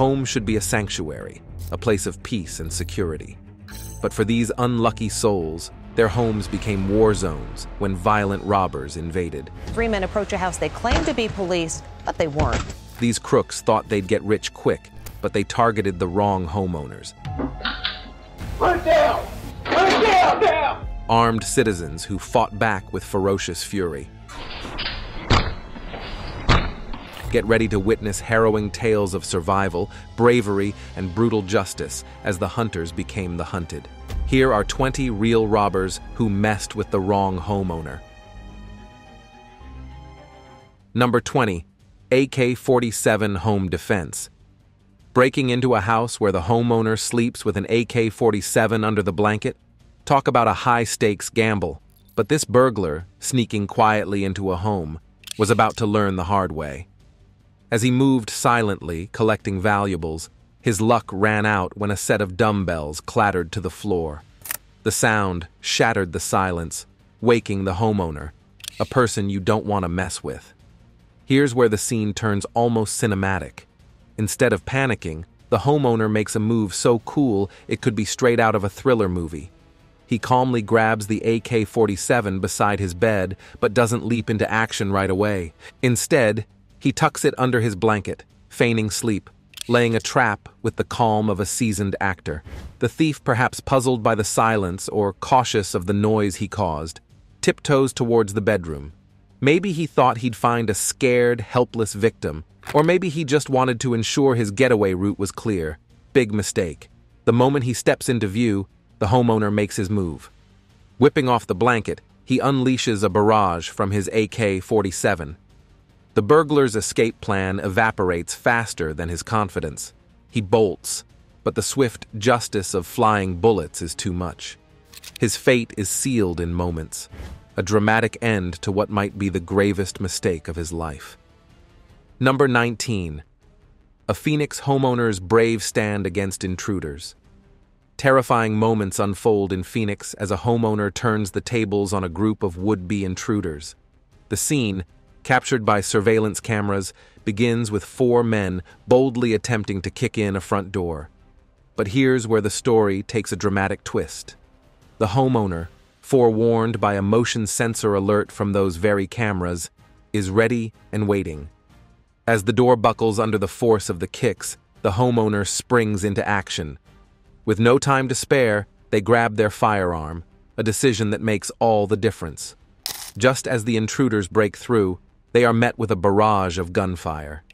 Home should be a sanctuary, a place of peace and security. But for these unlucky souls, their homes became war zones when violent robbers invaded. Three men approach a house they claimed to be police, but they weren't. These crooks thought they'd get rich quick, but they targeted the wrong homeowners. Run down! Run down now! Armed citizens who fought back with ferocious fury. Get ready to witness harrowing tales of survival, bravery, and brutal justice as the hunters became the hunted. Here are 20 real robbers who messed with the wrong homeowner. Number 20, AK-47 home defense. Breaking into a house where the homeowner sleeps with an AK-47 under the blanket? Talk about a high-stakes gamble. But this burglar, sneaking quietly into a home, was about to learn the hard way. As he moved silently, collecting valuables, his luck ran out when a set of dumbbells clattered to the floor. The sound shattered the silence, waking the homeowner, a person you don't want to mess with. Here's where the scene turns almost cinematic. Instead of panicking, the homeowner makes a move so cool it could be straight out of a thriller movie. He calmly grabs the AK-47 beside his bed, but doesn't leap into action right away. Instead, he tucks it under his blanket, feigning sleep, laying a trap with the calm of a seasoned actor. The thief, perhaps puzzled by the silence or cautious of the noise he caused, tiptoes towards the bedroom. Maybe he thought he'd find a scared, helpless victim, or maybe he just wanted to ensure his getaway route was clear. Big mistake. The moment he steps into view, the homeowner makes his move. Whipping off the blanket, he unleashes a barrage from his AK-47. The burglar's escape plan evaporates faster than his confidence. He bolts, but the swift justice of flying bullets is too much. His fate is sealed in moments. A dramatic end to what might be the gravest mistake of his life. Number 19. A Phoenix homeowner's brave stand against intruders. Terrifying moments unfold in Phoenix as a homeowner turns the tables on a group of would-be intruders. The scene, captured by surveillance cameras, begins with four men boldly attempting to kick in a front door. But here's where the story takes a dramatic twist. The homeowner, forewarned by a motion sensor alert from those very cameras, is ready and waiting. As the door buckles under the force of the kicks, the homeowner springs into action. With no time to spare, they grab their firearm, a decision that makes all the difference. Just as the intruders break through, they are met with a barrage of gunfire.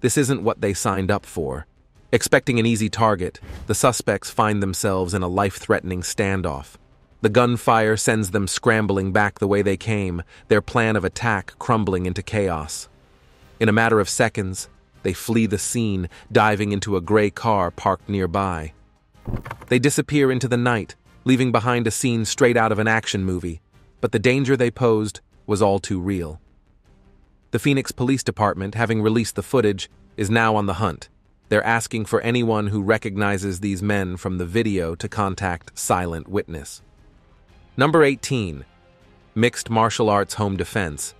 This isn't what they signed up for. Expecting an easy target, the suspects find themselves in a life-threatening standoff. The gunfire sends them scrambling back the way they came, their plan of attack crumbling into chaos. In a matter of seconds, they flee the scene, diving into a gray car parked nearby. They disappear into the night, leaving behind a scene straight out of an action movie, but the danger they posed was all too real. The Phoenix Police Department, having released the footage, is now on the hunt. They're asking for anyone who recognizes these men from the video to contact Silent Witness. Number 18. Mixed martial arts home defense.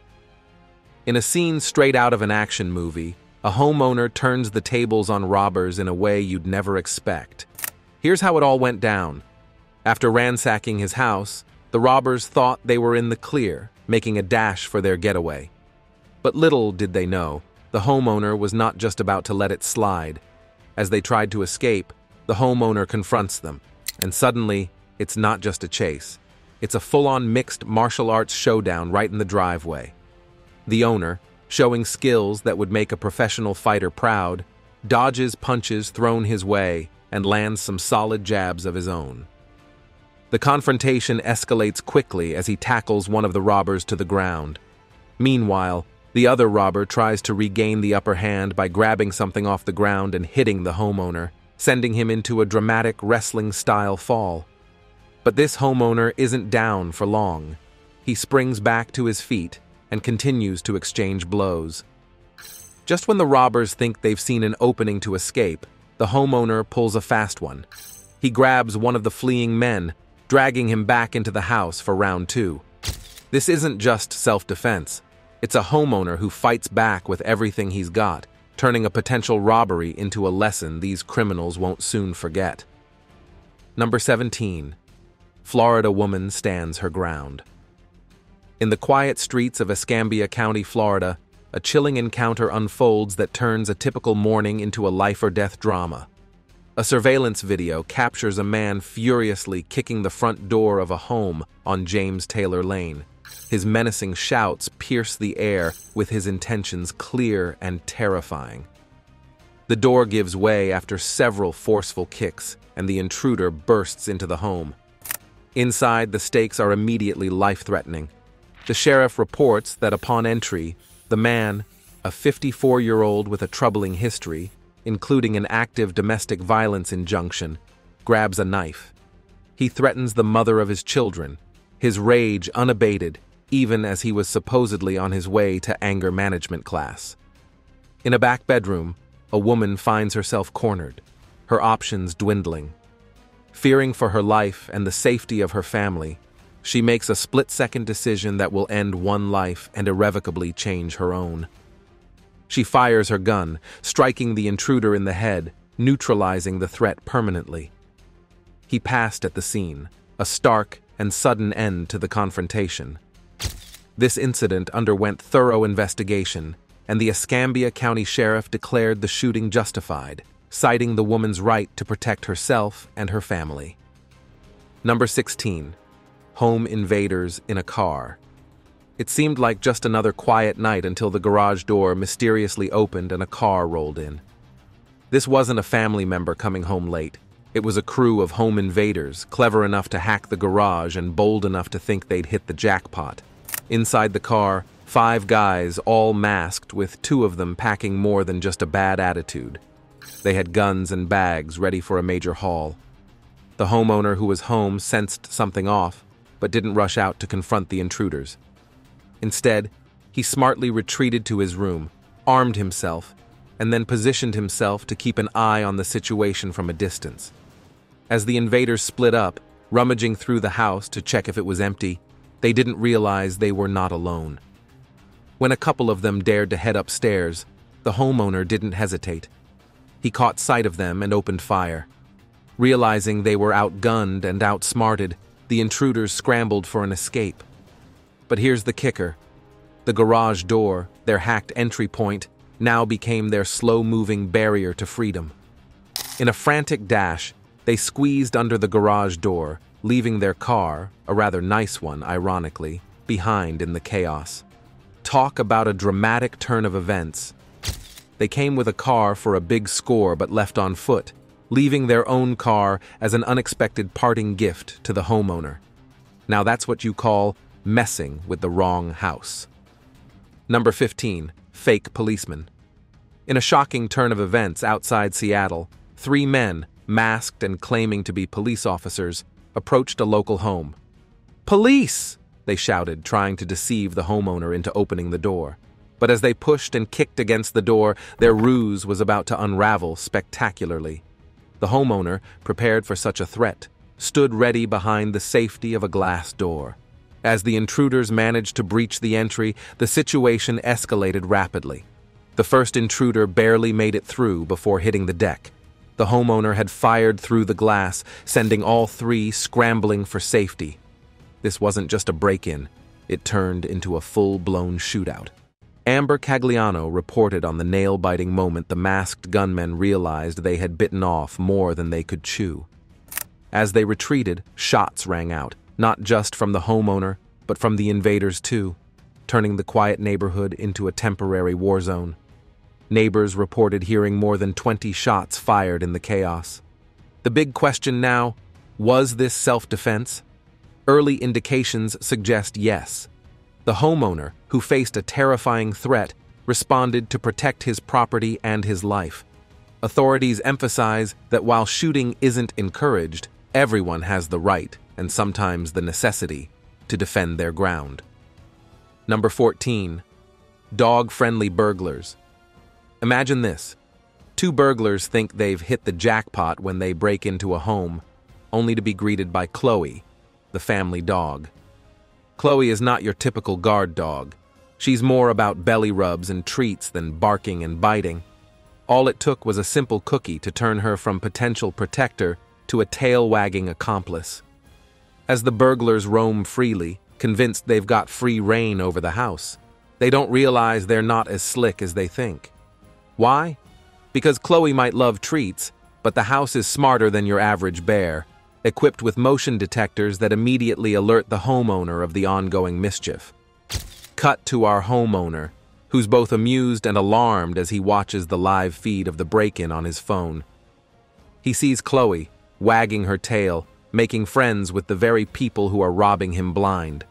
In a scene straight out of an action movie, a homeowner turns the tables on robbers in a way you'd never expect. Here's how it all went down. After ransacking his house, the robbers thought they were in the clear, making a dash for their getaway. But little did they know, the homeowner was not just about to let it slide. As they tried to escape, the homeowner confronts them, and suddenly, it's not just a chase. It's a full-on mixed martial arts showdown right in the driveway. The owner, showing skills that would make a professional fighter proud, dodges punches thrown his way and lands some solid jabs of his own. The confrontation escalates quickly as he tackles one of the robbers to the ground. Meanwhile, the other robber tries to regain the upper hand by grabbing something off the ground and hitting the homeowner, sending him into a dramatic wrestling-style fall. But this homeowner isn't down for long. He springs back to his feet and continues to exchange blows. Just when the robbers think they've seen an opening to escape, the homeowner pulls a fast one. He grabs one of the fleeing men, dragging him back into the house for round two. This isn't just self-defense. It's a homeowner who fights back with everything he's got, turning a potential robbery into a lesson these criminals won't soon forget. Number 17. Florida woman stands her ground. In the quiet streets of Escambia County, Florida, a chilling encounter unfolds that turns a typical morning into a life-or-death drama. A surveillance video captures a man furiously kicking the front door of a home on James Taylor Lane. His menacing shouts pierce the air, with his intentions clear and terrifying. The door gives way after several forceful kicks, and the intruder bursts into the home. Inside, the stakes are immediately life-threatening. The sheriff reports that upon entry, the man, a 54-year-old with a troubling history, including an active domestic violence injunction, grabs a knife. He threatens the mother of his children, his rage unabated, even as he was supposedly on his way to anger management class. In a back bedroom, a woman finds herself cornered, her options dwindling. Fearing for her life and the safety of her family, she makes a split-second decision that will end one life and irrevocably change her own. She fires her gun, striking the intruder in the head, neutralizing the threat permanently. He passed at the scene, a stark and sudden end to the confrontation. This incident underwent thorough investigation, and the Escambia County Sheriff declared the shooting justified, citing the woman's right to protect herself and her family. Number 16. Home invaders in a car. It seemed like just another quiet night until the garage door mysteriously opened and a car rolled in. This wasn't a family member coming home late. It was a crew of home invaders, clever enough to hack the garage and bold enough to think they'd hit the jackpot. Inside the car, 5 guys, all masked, with 2 of them packing more than just a bad attitude. They had guns and bags ready for a major haul. The homeowner who was home sensed something off, but didn't rush out to confront the intruders. Instead, he smartly retreated to his room, armed himself, and then positioned himself to keep an eye on the situation from a distance. As the invaders split up, rummaging through the house to check if it was empty, they didn't realize they were not alone. When a couple of them dared to head upstairs, the homeowner didn't hesitate. He caught sight of them and opened fire. Realizing they were outgunned and outsmarted, the intruders scrambled for an escape. But here's the kicker. The garage door, their hacked entry point, now became their slow-moving barrier to freedom. In a frantic dash, they squeezed under the garage door, leaving their car, a rather nice one, ironically, behind in the chaos. Talk about a dramatic turn of events. They came with a car for a big score but left on foot, leaving their own car as an unexpected parting gift to the homeowner. Now that's what you call messing with the wrong house. Number 15. Fake policeman. In a shocking turn of events outside Seattle, 3 men, masked and claiming to be police officers, approached a local home. "Police!" they shouted, trying to deceive the homeowner into opening the door. But as they pushed and kicked against the door, their ruse was about to unravel spectacularly. The homeowner, prepared for such a threat, stood ready behind the safety of a glass door. As the intruders managed to breach the entry, the situation escalated rapidly. The first intruder barely made it through before hitting the deck. The homeowner had fired through the glass, sending all 3 scrambling for safety. This wasn't just a break-in. It turned into a full-blown shootout. Amber Cagliano reported on the nail-biting moment the masked gunmen realized they had bitten off more than they could chew. As they retreated, shots rang out, not just from the homeowner, but from the invaders too, turning the quiet neighborhood into a temporary war zone. Neighbors reported hearing more than 20 shots fired in the chaos. The big question now, was this self-defense? Early indications suggest yes. The homeowner, who faced a terrifying threat, responded to protect his property and his life. Authorities emphasize that while shooting isn't encouraged, everyone has the right, and sometimes the necessity, to defend their ground. Number 14. Dog-friendly burglars. Imagine this. 2 burglars think they've hit the jackpot when they break into a home, only to be greeted by Chloe, the family dog. Chloe is not your typical guard dog. She's more about belly rubs and treats than barking and biting. All it took was a simple cookie to turn her from potential protector to a tail-wagging accomplice. As the burglars roam freely, convinced they've got free reign over the house, they don't realize they're not as slick as they think. Why? Because Chloe might love treats, but the house is smarter than your average bear, equipped with motion detectors that immediately alert the homeowner of the ongoing mischief. Cut to our homeowner, who's both amused and alarmed as he watches the live feed of the break-in on his phone. He sees Chloe, wagging her tail, making friends with the very people who are robbing him blind.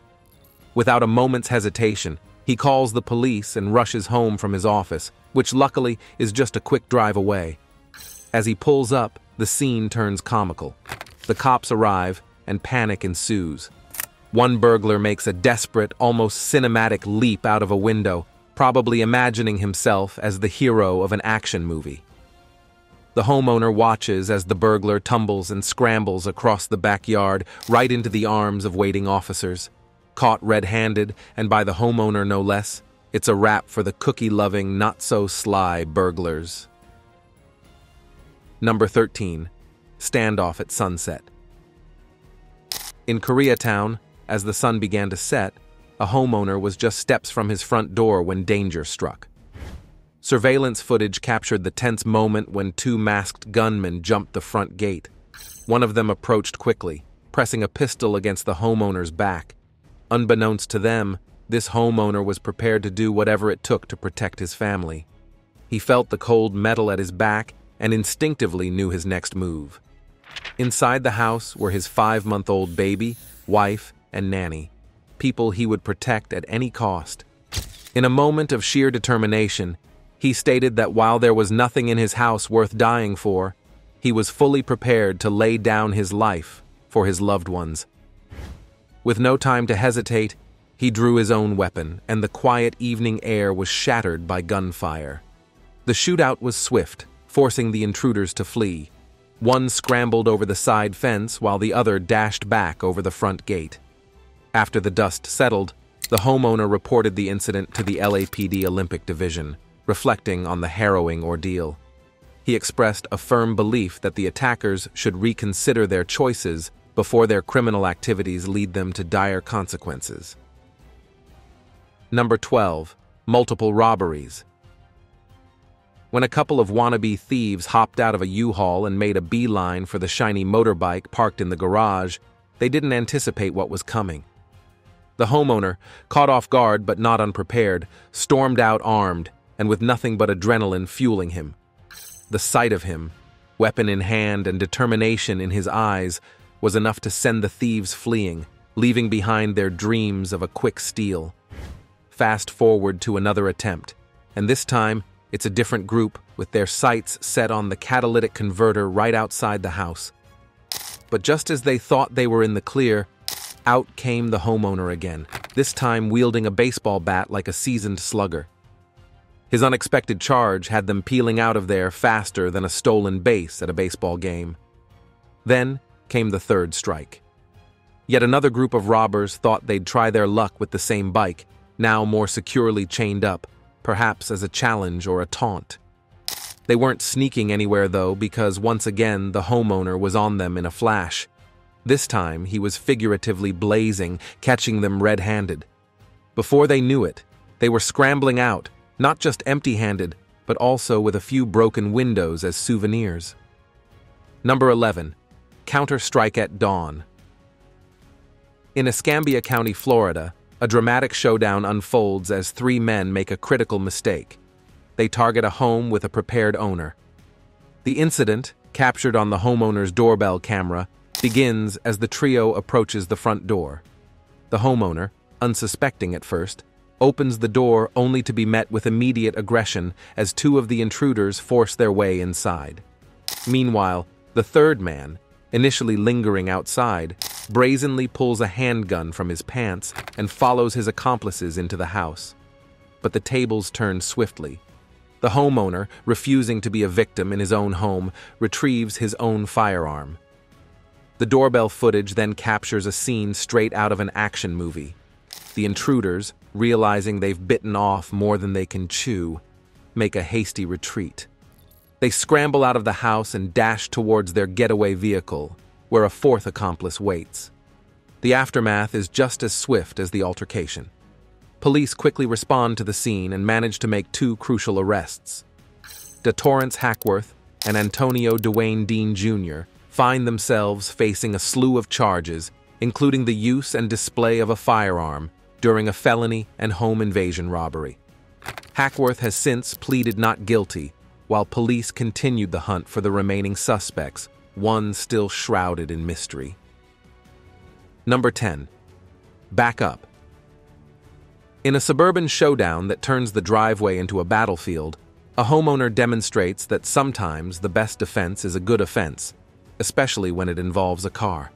Without a moment's hesitation, he calls the police and rushes home from his office, which luckily is just a quick drive away. As he pulls up, the scene turns comical. The cops arrive, and panic ensues. One burglar makes a desperate, almost cinematic leap out of a window, probably imagining himself as the hero of an action movie. The homeowner watches as the burglar tumbles and scrambles across the backyard right into the arms of waiting officers. Caught red-handed, and by the homeowner no less, it's a wrap for the cookie-loving, not-so-sly burglars. Number 13. Standoff at sunset. In Koreatown, as the sun began to set, a homeowner was just steps from his front door when danger struck. Surveillance footage captured the tense moment when two masked gunmen jumped the front gate. One of them approached quickly, pressing a pistol against the homeowner's back. Unbeknownst to them, this homeowner was prepared to do whatever it took to protect his family. He felt the cold metal at his back and instinctively knew his next move. Inside the house were his 5-month-old baby, wife, and nanny, people he would protect at any cost. In a moment of sheer determination, he stated that while there was nothing in his house worth dying for, he was fully prepared to lay down his life for his loved ones. With no time to hesitate, he drew his own weapon, and the quiet evening air was shattered by gunfire. The shootout was swift, forcing the intruders to flee. One scrambled over the side fence while the other dashed back over the front gate. After the dust settled, the homeowner reported the incident to the LAPD Olympic Division, reflecting on the harrowing ordeal. He expressed a firm belief that the attackers should reconsider their choices before their criminal activities lead them to dire consequences. Number 12. Multiple robberies. When a couple of wannabe thieves hopped out of a U-Haul and made a beeline for the shiny motorbike parked in the garage, they didn't anticipate what was coming. The homeowner, caught off guard but not unprepared, stormed out armed and with nothing but adrenaline fueling him. The sight of him, weapon in hand and determination in his eyes, was enough to send the thieves fleeing, leaving behind their dreams of a quick steal. Fast forward to another attempt, and this time it's a different group with their sights set on the catalytic converter right outside the house. But just as they thought they were in the clear, out came the homeowner again, this time wielding a baseball bat like a seasoned slugger. His unexpected charge had them peeling out of there faster than a stolen base at a baseball game. Then came the third strike. Yet another group of robbers thought they'd try their luck with the same bike, now more securely chained up, perhaps as a challenge or a taunt. They weren't sneaking anywhere though, because once again the homeowner was on them in a flash. This time he was figuratively blazing, catching them red-handed. Before they knew it, they were scrambling out, not just empty-handed, but also with a few broken windows as souvenirs. Number 11. Counter-strike at dawn. In Escambia County, Florida, a dramatic showdown unfolds as three men make a critical mistake. They target a home with a prepared owner. The incident, captured on the homeowner's doorbell camera, begins as the trio approaches the front door. The homeowner, unsuspecting at first, opens the door only to be met with immediate aggression as two of the intruders force their way inside. Meanwhile, the third man, initially lingering outside, brazenly pulls a handgun from his pants and follows his accomplices into the house. But the tables turn swiftly. The homeowner, refusing to be a victim in his own home, retrieves his own firearm. The doorbell footage then captures a scene straight out of an action movie. The intruders, realizing they've bitten off more than they can chew, make a hasty retreat. They scramble out of the house and dash towards their getaway vehicle, where a fourth accomplice waits. The aftermath is just as swift as the altercation. Police quickly respond to the scene and manage to make two crucial arrests. DeTorrance Hackworth and Antonio Dwayne Dean Jr. find themselves facing a slew of charges, including the use and display of a firearm during a felony and home invasion robbery. Hackworth has since pleaded not guilty, while police continued the hunt for the remaining suspects, one still shrouded in mystery. Number 10. Back up. In a suburban showdown that turns the driveway into a battlefield, a homeowner demonstrates that sometimes the best defense is a good offense, especially when it involves a car.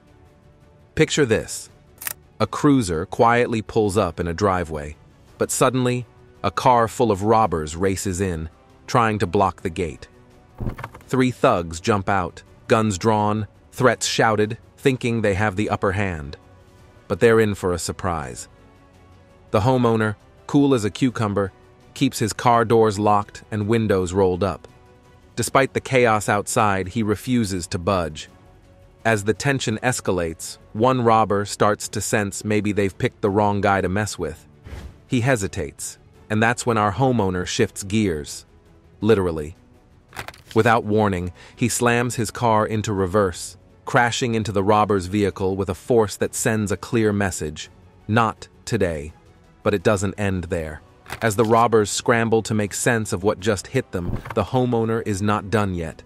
Picture this. A cruiser quietly pulls up in a driveway, but suddenly, a car full of robbers races in, trying to block the gate. Three thugs jump out, guns drawn, threats shouted, thinking they have the upper hand. But they're in for a surprise. The homeowner, cool as a cucumber, keeps his car doors locked and windows rolled up. Despite the chaos outside, he refuses to budge. As the tension escalates, one robber starts to sense maybe they've picked the wrong guy to mess with. He hesitates, and that's when our homeowner shifts gears. Literally. Without warning, he slams his car into reverse, crashing into the robber's vehicle with a force that sends a clear message. Not today. But it doesn't end there. As the robbers scramble to make sense of what just hit them, the homeowner is not done yet.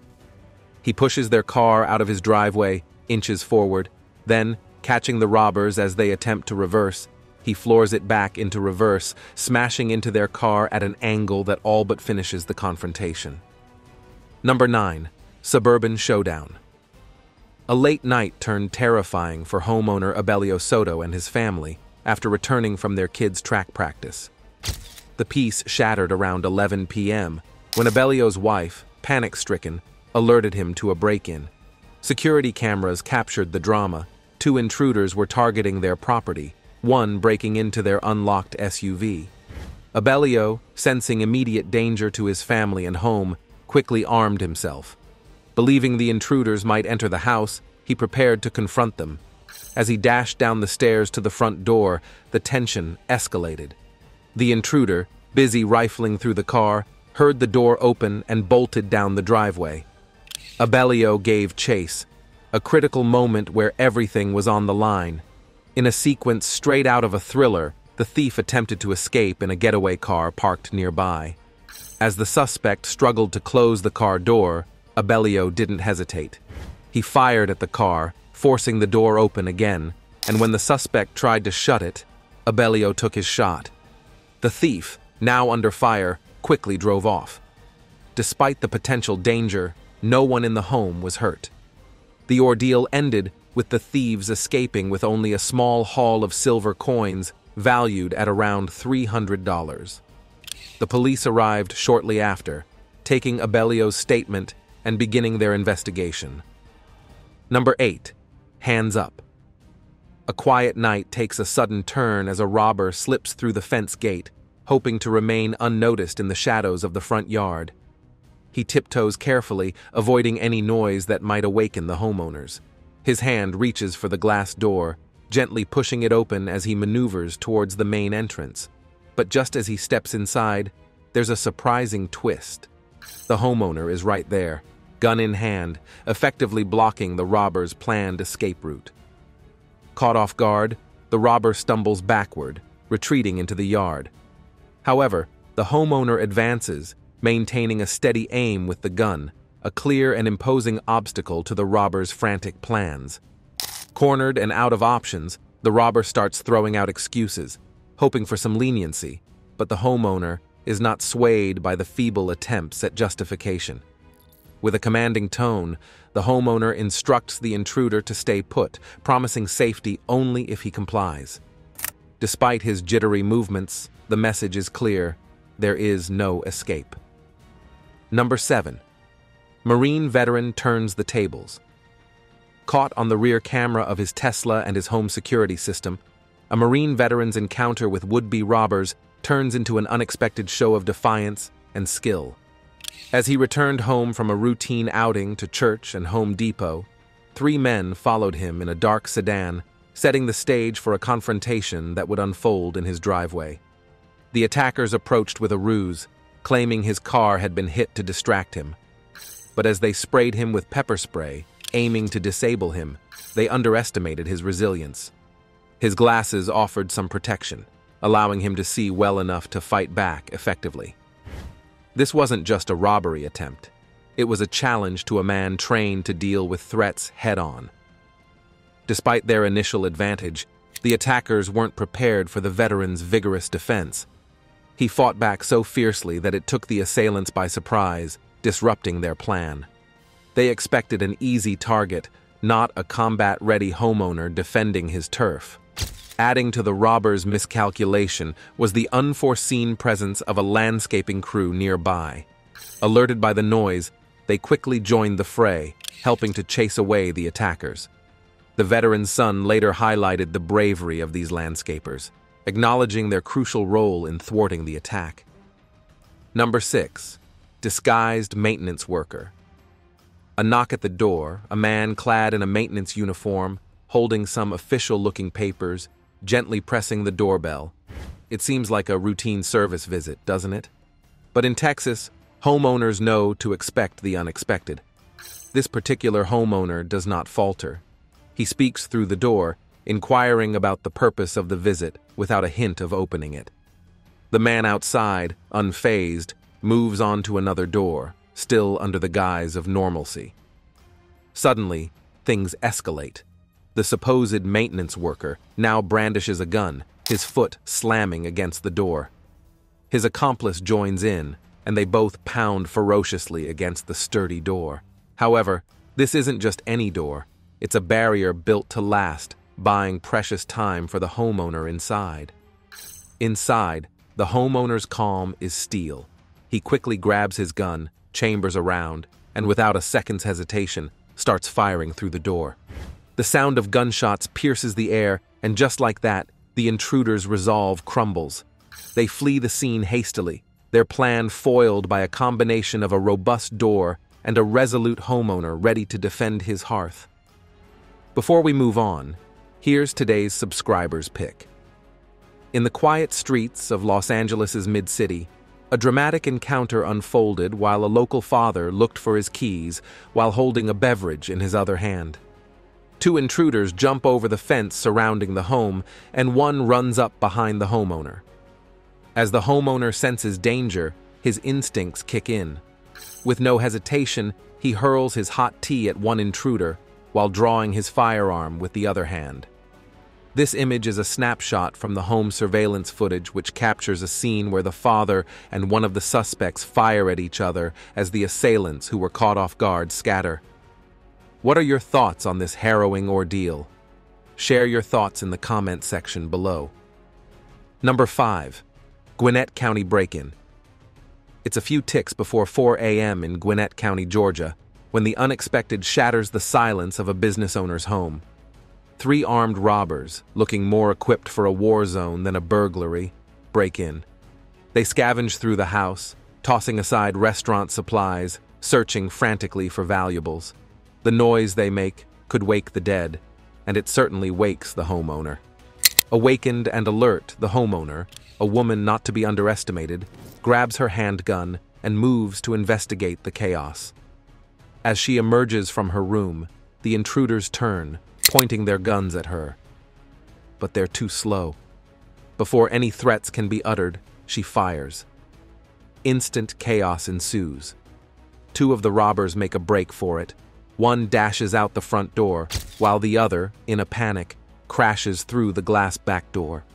He pushes their car out of his driveway, inches forward, then, catching the robbers as they attempt to reverse, he floors it back into reverse, smashing into their car at an angle that all but finishes the confrontation. Number 9. Suburban Showdown. A late night turned terrifying for homeowner Abelio Soto and his family, after returning from their kids' track practice. The peace shattered around 11 p.m. when Abelio's wife, panic-stricken, alerted him to a break-in. Security cameras captured the drama. Two intruders were targeting their property, one breaking into their unlocked SUV. Abelio, sensing immediate danger to his family and home, quickly armed himself. Believing the intruders might enter the house, he prepared to confront them. As he dashed down the stairs to the front door, the tension escalated. The intruder, busy rifling through the car, heard the door open and bolted down the driveway. Abelio gave chase, a critical moment where everything was on the line. In a sequence straight out of a thriller, the thief attempted to escape in a getaway car parked nearby. As the suspect struggled to close the car door, Abelio didn't hesitate. He fired at the car, forcing the door open again, and when the suspect tried to shut it, Abelio took his shot. The thief, now under fire, quickly drove off. Despite the potential danger, no one in the home was hurt. The ordeal ended with the thieves escaping with only a small haul of silver coins valued at around $300. The police arrived shortly after, taking Abelio's statement and beginning their investigation. Number 8. Hands up. A quiet night takes a sudden turn as a robber slips through the fence gate, hoping to remain unnoticed in the shadows of the front yard. He tiptoes carefully, avoiding any noise that might awaken the homeowners. His hand reaches for the glass door, gently pushing it open as he maneuvers towards the main entrance. But just as he steps inside, there's a surprising twist. The homeowner is right there, gun in hand, effectively blocking the robber's planned escape route. Caught off guard, the robber stumbles backward, retreating into the yard. However, the homeowner advances, maintaining a steady aim with the gun, a clear and imposing obstacle to the robber's frantic plans. Cornered and out of options, the robber starts throwing out excuses, hoping for some leniency, but the homeowner is not swayed by the feeble attempts at justification. With a commanding tone, the homeowner instructs the intruder to stay put, promising safety only if he complies. Despite his jittery movements, the message is clear: there is no escape. Number 7. Marine veteran turns the tables. Caught on the rear camera of his Tesla and his home security system, a Marine veteran's encounter with would-be robbers turns into an unexpected show of defiance and skill. As he returned home from a routine outing to church and Home Depot, three men followed him in a dark sedan, setting the stage for a confrontation that would unfold in his driveway. The attackers approached with a ruse, claiming his car had been hit to distract him. But as they sprayed him with pepper spray, aiming to disable him, they underestimated his resilience. His glasses offered some protection, allowing him to see well enough to fight back effectively. This wasn't just a robbery attempt. It was a challenge to a man trained to deal with threats head-on. Despite their initial advantage, the attackers weren't prepared for the veteran's vigorous defense. He fought back so fiercely that it took the assailants by surprise, disrupting their plan. They expected an easy target, not a combat-ready homeowner defending his turf. Adding to the robbers' miscalculation was the unforeseen presence of a landscaping crew nearby. Alerted by the noise, they quickly joined the fray, helping to chase away the attackers. The veteran's son later highlighted the bravery of these landscapers, acknowledging their crucial role in thwarting the attack. Number 6. Disguised maintenance worker. A knock at the door, a man clad in a maintenance uniform, holding some official-looking papers, gently pressing the doorbell. It seems like a routine service visit, doesn't it? But in Texas, homeowners know to expect the unexpected. This particular homeowner does not falter. He speaks through the door, inquiring about the purpose of the visit without a hint of opening it. The man outside, unfazed, moves on to another door, still under the guise of normalcy. Suddenly, things escalate. The supposed maintenance worker now brandishes a gun, his foot slamming against the door. His accomplice joins in, and they both pound ferociously against the sturdy door. However, this isn't just any door. It's a barrier built to last, buying precious time for the homeowner inside. Inside, the homeowner's calm is steel. He quickly grabs his gun, chambers a round, and without a second's hesitation, starts firing through the door. The sound of gunshots pierces the air, and just like that, the intruder's resolve crumbles. They flee the scene hastily, their plan foiled by a combination of a robust door and a resolute homeowner ready to defend his hearth. Before we move on, here's today's subscriber's pick. In the quiet streets of Los Angeles' mid-city, a dramatic encounter unfolded while a local father looked for his keys while holding a beverage in his other hand. Two intruders jump over the fence surrounding the home, and one runs up behind the homeowner. As the homeowner senses danger, his instincts kick in. With no hesitation, he hurls his hot tea at one intruder, while drawing his firearm with the other hand. This image is a snapshot from the home surveillance footage which captures a scene where the father and one of the suspects fire at each other as the assailants who were caught off guard scatter. What are your thoughts on this harrowing ordeal? Share your thoughts in the comment section below. Number 5. Gwinnett County break-in. It's a few ticks before 4 a.m. in Gwinnett County, Georgia, when the unexpected shatters the silence of a business owner's home. Three armed robbers, looking more equipped for a war zone than a burglary, break in. They scavenge through the house, tossing aside restaurant supplies, searching frantically for valuables. The noise they make could wake the dead, and it certainly wakes the homeowner. Awakened and alert, the homeowner, a woman not to be underestimated, grabs her handgun and moves to investigate the chaos. As she emerges from her room, the intruders turn, pointing their guns at her. But they're too slow. Before any threats can be uttered, she fires. Instant chaos ensues. Two of the robbers make a break for it. One dashes out the front door, while the other, in a panic, crashes through the glass back door.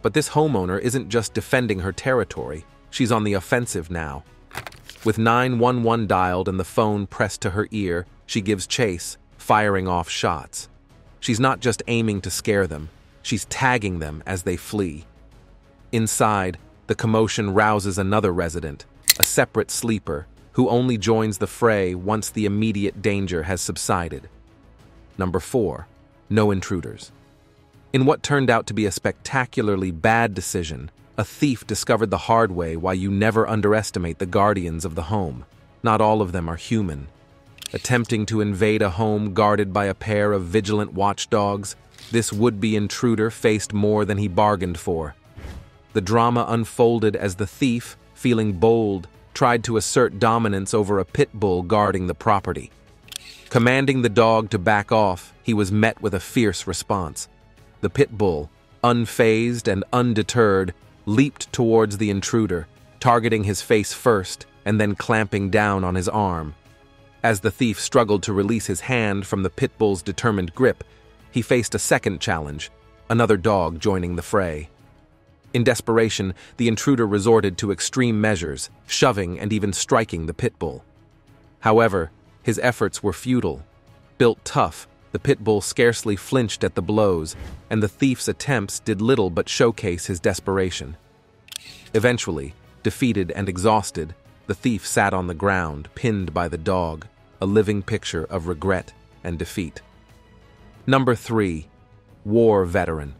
But this homeowner isn't just defending her territory, she's on the offensive now. With 911 dialed and the phone pressed to her ear, she gives chase, firing off shots. She's not just aiming to scare them, she's tagging them as they flee. Inside, the commotion rouses another resident, a separate sleeper, who only joins the fray once the immediate danger has subsided. Number 4. No intruders. In what turned out to be a spectacularly bad decision, A thief discovered the hard way why you never underestimate the guardians of the home. Not all of them are human. Attempting to invade a home guarded by a pair of vigilant watchdogs, this would-be intruder faced more than he bargained for. The drama unfolded as the thief, feeling bold, tried to assert dominance over a pit bull guarding the property. Commanding the dog to back off, he was met with a fierce response. The pit bull, unfazed and undeterred, leaped towards the intruder, targeting his face first and then clamping down on his arm. As the thief struggled to release his hand from the pit bull's determined grip, he faced a second challenge, another dog joining the fray. In desperation, the intruder resorted to extreme measures, shoving and even striking the pit bull. However, his efforts were futile. Built tough, the pit bull scarcely flinched at the blows, and the thief's attempts did little but showcase his desperation. Eventually, defeated and exhausted, the thief sat on the ground, pinned by the dog, a living picture of regret and defeat. Number 3. War Veteran.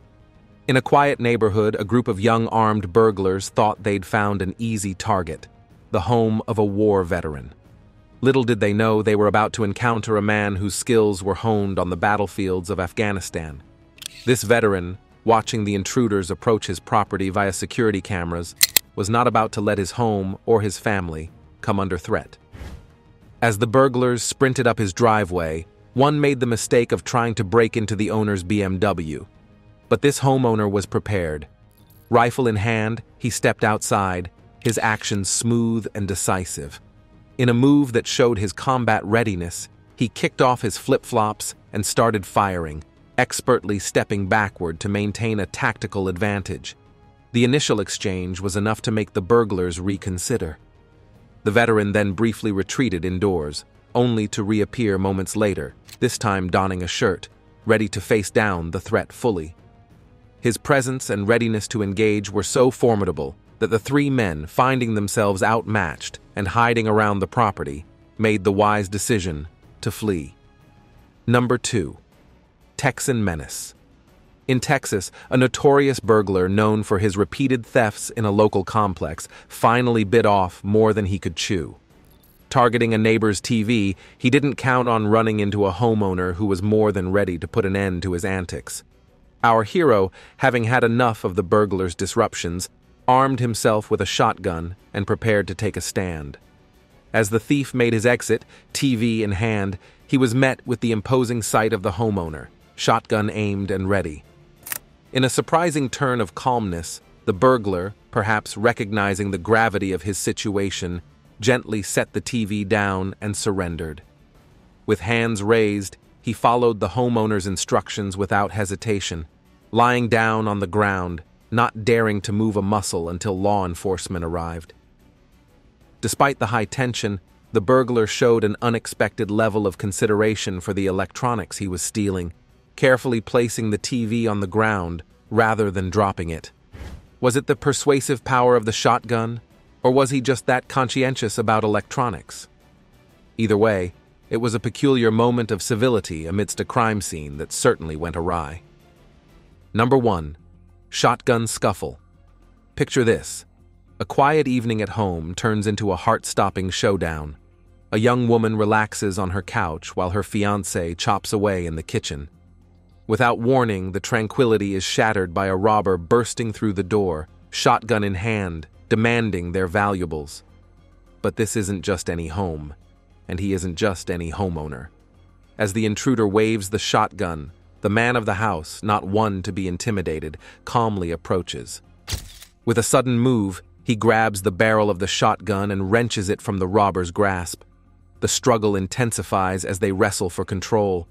In a quiet neighborhood, a group of young armed burglars thought they'd found an easy target, the home of a war veteran. Little did they know they were about to encounter a man whose skills were honed on the battlefields of Afghanistan. This veteran, watching the intruders approach his property via security cameras, was not about to let his home or his family come under threat. As the burglars sprinted up his driveway, one made the mistake of trying to break into the owner's BMW. But this homeowner was prepared. Rifle in hand, he stepped outside, his actions smooth and decisive. In a move that showed his combat readiness, he kicked off his flip-flops and started firing, expertly stepping backward to maintain a tactical advantage. The initial exchange was enough to make the burglars reconsider. The veteran then briefly retreated indoors, only to reappear moments later, this time donning a shirt, ready to face down the threat fully. His presence and readiness to engage were so formidable that the three men, finding themselves outmatched and hiding around the property, made the wise decision to flee. Number 2. Texan Menace. In Texas, a notorious burglar known for his repeated thefts in a local complex finally bit off more than he could chew. Targeting a neighbor's TV, he didn't count on running into a homeowner who was more than ready to put an end to his antics. Our hero, having had enough of the burglar's disruptions, armed himself with a shotgun and prepared to take a stand. As the thief made his exit, TV in hand, he was met with the imposing sight of the homeowner, shotgun aimed and ready. In a surprising turn of calmness, the burglar, perhaps recognizing the gravity of his situation, gently set the TV down and surrendered. With hands raised, he followed the homeowner's instructions without hesitation, lying down on the ground, not daring to move a muscle until law enforcement arrived. Despite the high tension, the burglar showed an unexpected level of consideration for the electronics he was stealing, carefully placing the TV on the ground rather than dropping it. Was it the persuasive power of the shotgun, or was he just that conscientious about electronics? Either way, it was a peculiar moment of civility amidst a crime scene that certainly went awry. Number 1. Shotgun Scuffle. Picture this. A quiet evening at home turns into a heart-stopping showdown. A young woman relaxes on her couch while her fiancé chops away in the kitchen. Without warning, the tranquility is shattered by a robber bursting through the door, shotgun in hand, demanding their valuables. But this isn't just any home, and he isn't just any homeowner. As the intruder waves the shotgun, the man of the house, not one to be intimidated, calmly approaches. With a sudden move, he grabs the barrel of the shotgun and wrenches it from the robber's grasp. The struggle intensifies as they wrestle for control.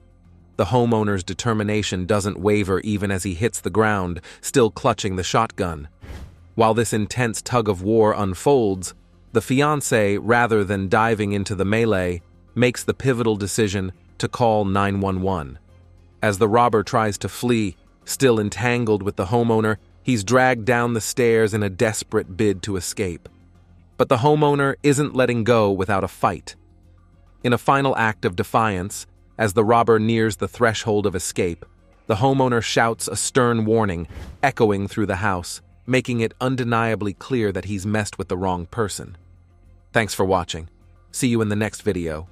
The homeowner's determination doesn't waver even as he hits the ground, still clutching the shotgun. While this intense tug-of-war unfolds, the fiancé, rather than diving into the melee, makes the pivotal decision to call 911. As the robber tries to flee, still entangled with the homeowner, he's dragged down the stairs in a desperate bid to escape. But the homeowner isn't letting go without a fight. In a final act of defiance, as the robber nears the threshold of escape, the homeowner shouts a stern warning, echoing through the house, making it undeniably clear that he's messed with the wrong person. Thanks for watching. See you in the next video.